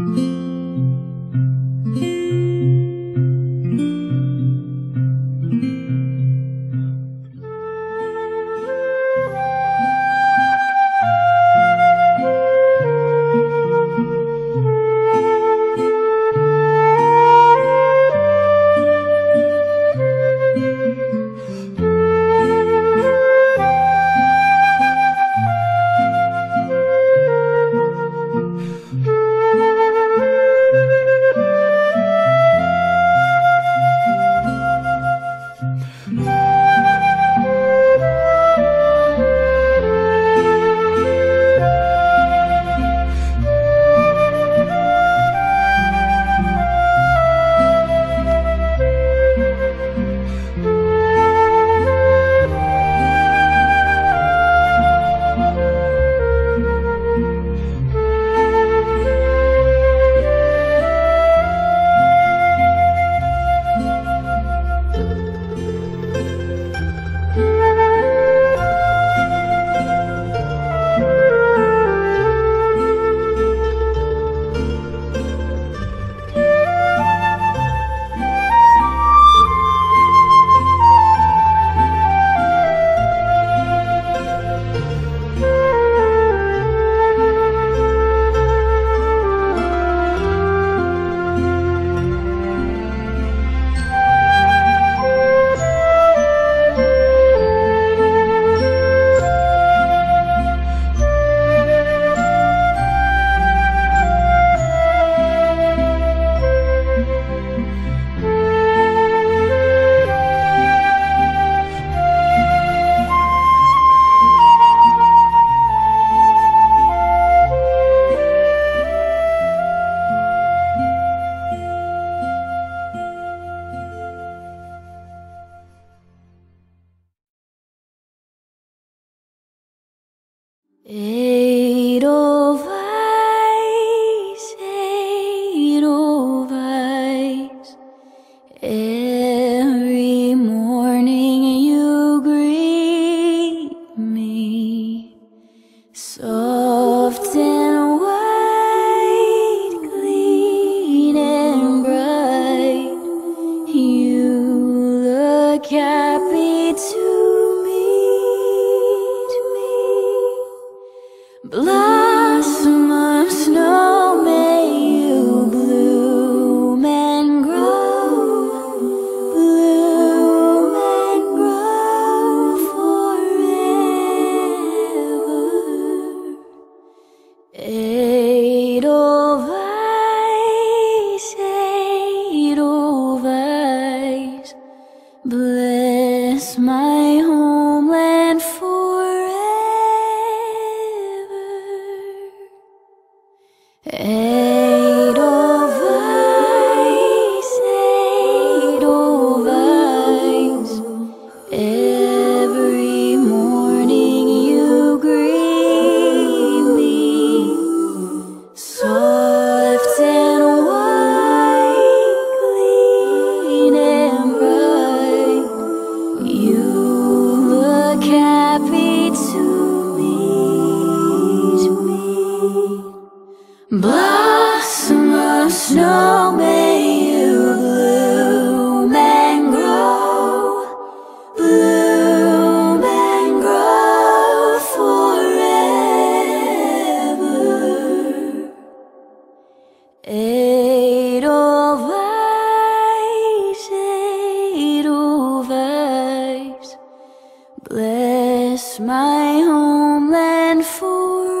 Bless my homeland for